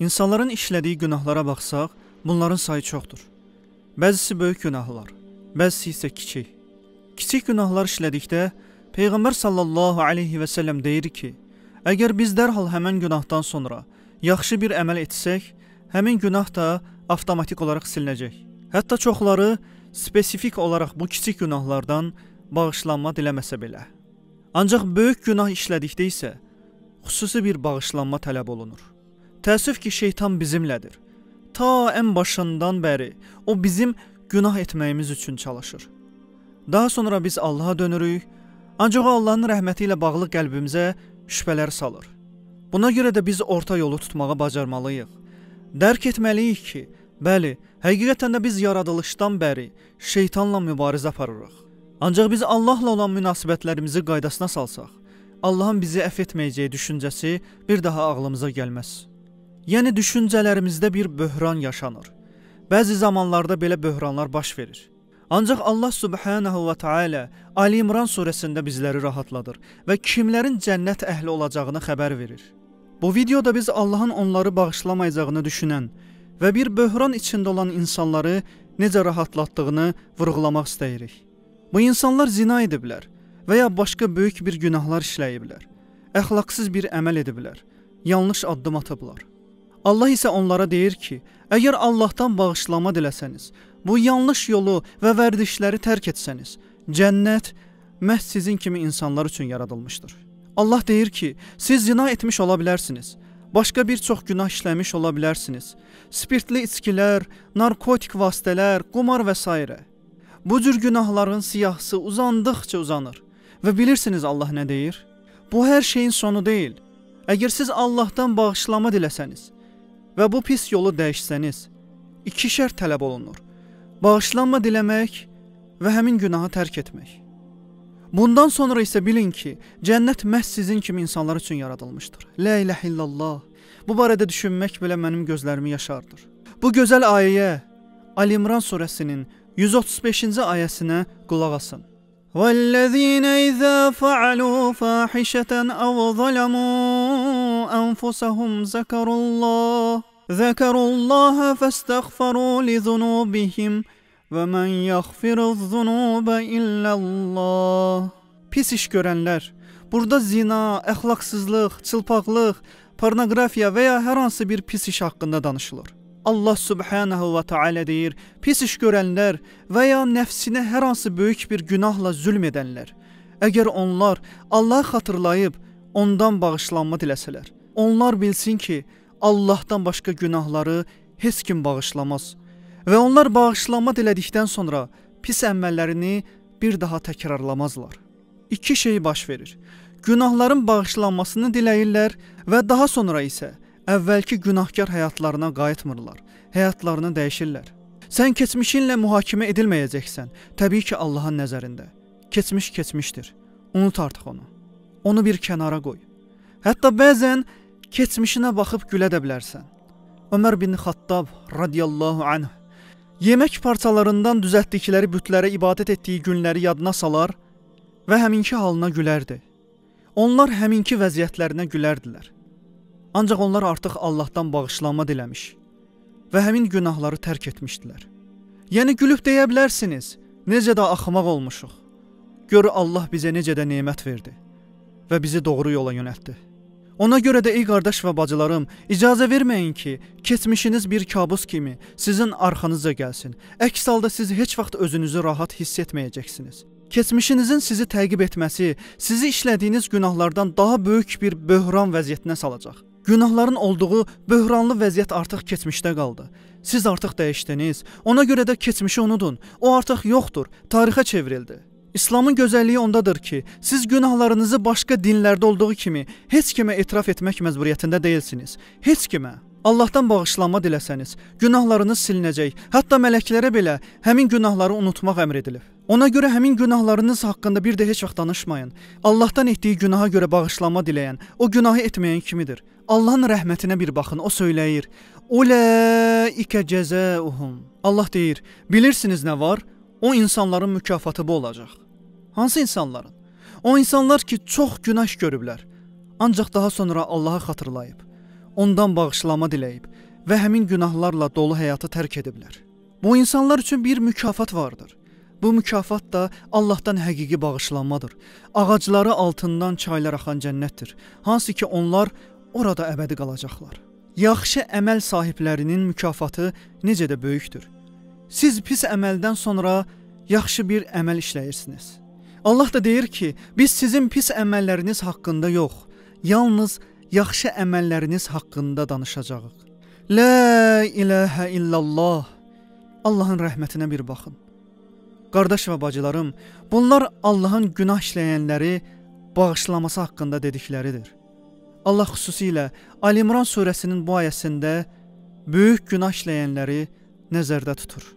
İnsanların işlədiyi günahlara baxsaq, bunların sayı çoxdur. Bəzisi böyük günahlar, bəzisi isə kiçik. Kiçik günahlar işlədikdə, Peyğəmbər sallallahu aleyhi və səlləm deyir ki, əgər biz dərhal həmən günahdan sonra yaxşı bir əməl etsək, həmin günah da avtomatik olaraq silinəcək. Hətta çoxları spesifik olaraq bu kiçik günahlardan bağışlanma diləməsə belə. Ancaq böyük günah işlədikdə isə xüsusi bir bağışlanma tələb olunur. Təəssüf ki, şeytan bizimlədir. Ta ən başından bəri o bizim günah etməyimiz üçün çalışır. Daha sonra biz Allaha dönürük, ancaq Allahın rəhməti ilə bağlı qəlbimizə şübhələr salır. Buna görə də biz orta yolu tutmağı bacarmalıyıq. Dərk etməliyik ki, bəli, həqiqətən də biz yaradılışdan bəri şeytanla mübarizə aparırıq. Ancaq biz Allahla olan münasibətlərimizi qaydasına salsaq, Allahın bizi əff etməyəcəyi düşüncəsi bir daha ağlımıza gəlməz. Yəni, düşüncələrimizdə bir böhran yaşanır. Bəzi zamanlarda belə böhranlar baş verir. Ancaq Allah Subhanahu ve Teala Ali İmran suresində bizləri rahatladır və kimlərin cənnət əhli olacağını xəbər verir. Bu videoda biz Allahın onları bağışlamayacağını düşünən və bir böhran içində olan insanları necə rahatlatdığını vurğulamaq istəyirik. Bu insanlar zina ediblər və ya başqa böyük bir günahlar işləyiblər, əxlaqsız bir əməl ediblər, yanlış addım atıblar. Allah isə onlara deyir ki, əgər Allahdan bağışlama diləsəniz, bu yanlış yolu və vərdişləri tərk etsəniz, cənnət məhz sizin kimi insanlar üçün yaradılmışdır. Allah deyir ki, siz zina etmiş ola bilərsiniz, başqa bir çox günah işləmiş ola bilərsiniz, spirtli içkilər, narkotik vasitələr, qumar və s. Bu cür günahların siyahısı uzandıqca uzanır və bilirsiniz Allah nə deyir? Bu hər şeyin sonu deyil. Əgər siz Allahdan bağışlama diləsəniz və bu pis yolu dəyişsəniz, iki şərt tələb olunur. Bağışlanma diləmək və həmin günahı tərk etmək. Bundan sonra isə bilin ki, cənnət məhz sizin kimi insanlar üçün yaradılmışdır. La ilahe illallah. Bu barədə düşünmək belə mənim gözlərimi yaşardır. Bu gözəl ayəyə, Ali İmran surəsinin 135-ci ayəsinə qulaq asın. وَالَّذِينَ اِذَا فَعَلُوا فَاحِشَةً اَوْ ظَلَمُوا أَنْفُسَهُمْ ذَكَرُوا اللَّهَ فَاسْتَغْفَرُوا لِذُنُوبِهِمْ وَمَنْ يَغْفِرُ الذُّنُوبَ إِلَّا اللَّهُ Pis iş görənlər, burada zina, əxlaqsızlıq, çılpaqlıq, pornografiya və ya hər hansı bir pis iş haqqında danışılır. Allah Subhanahu ve Teala deyir, pis iş görənlər və ya nəfsinə hər hansı böyük bir günahla zülm edənlər, əgər onlar Allahı xatırlayıb, ondan bağışlanma diləsələr, onlar bilsin ki, Allahdan başqa günahları heç kim bağışlamaz və onlar bağışlanma dilədikdən sonra pis əməllərini bir daha təkrarlamazlar. İki şey baş verir. Günahların bağışlanmasını diləyirlər və daha sonra isə əvvəlki günahkar həyatlarına qayıtmırlar, həyatlarını dəyişirlər. Sən keçmişinlə mühakimə edilməyəcəksən, təbii ki, Allahın nəzərində. Keçmiş keçmişdir, unut artıq onu. Onu bir kənara qoy. Hətta bəzən keçmişinə baxıb gülə də bilərsən. Ömər bin Xattab radiyallahu anh yemək parçalarından düzəltdikləri bütlərə ibadət etdiyi günləri yadına salar və həminki halına gülərdi. Onlar həminki vəziyyətlərinə gülərdilər. Ancaq onlar artıq Allahdan bağışlanma diləmiş və həmin günahları tərk etmişdilər. Yəni gülüb deyə bilərsiniz, necə də axmaq olmuşuq. Gör Allah bizə necə də nemət verdi və bizi doğru yola yönəltdi. Ona görə də ey qardaş və bacılarım, icazə verməyin ki, keçmişiniz bir kabus kimi sizin arxanıza gəlsin. Əks halda siz heç vaxt özünüzü rahat hiss etməyəcəksiniz. Keçmişinizin sizi təqib etməsi, sizi işlədiyiniz günahlardan daha böyük bir böhran vəziyyətinə salacaq. Günahların olduğu böhranlı vəziyyət artıq keçmişdə qaldı. Siz artıq dəyişdiniz, ona görə də keçmişi unudun, o artıq yoxdur, tarixə çevrildi. İslamın gözəlliyi ondadır ki, siz günahlarınızı başqa dinlərdə olduğu kimi heç kimə etiraf etmək məcburiyyətində deyilsiniz. Heç kimə. Allahdan bağışlanma diləsəniz, günahlarınız silinəcək, hətta mələklərə belə həmin günahları unutmaq əmr edilib. Ona görə həmin günahlarınız haqqında bir də heç vaxt danışmayın. Allahdan etdiyi günaha görə bağışlanma diləyən, o günahı etməyən kimidir? Allahın rəhmətinə bir baxın, o söyləyir. Ulaikə cəzauhum. Allah deyir, bilirsiniz nə var? O insanların mükafatı bu olacaq. Hansı insanların? O insanlar ki, çox günah görüblər, ancaq daha sonra Allahı xatırlayıb, ondan bağışlama diləyib və həmin günahlarla dolu həyatı tərk ediblər. Bu insanlar üçün bir mükafat vardır. Bu mükafat da Allah'tan həqiqi bağışlanmadır. Ağacları altından çaylar axan cənnətdir, hansı ki onlar orada əbədi qalacaqlar. Yaxşı əməl sahiblərinin mükafatı necə də böyükdür. Siz pis əməldən sonra yaxşı bir əməl işləyirsiniz. Allah da deyir ki, biz sizin pis əməlləriniz haqqında yox, yalnız yaxşı əməlləriniz haqqında danışacağıq. La ilahe illallah. Allahın rəhmətinə bir baxın. Qardaş və bacılarım, bunlar Allahın günah işləyənləri bağışlaması haqqında dedikləridir. Allah xüsusilə Ali İmran surəsinin bu ayəsində böyük günah işləyənləri nəzərdə tutur.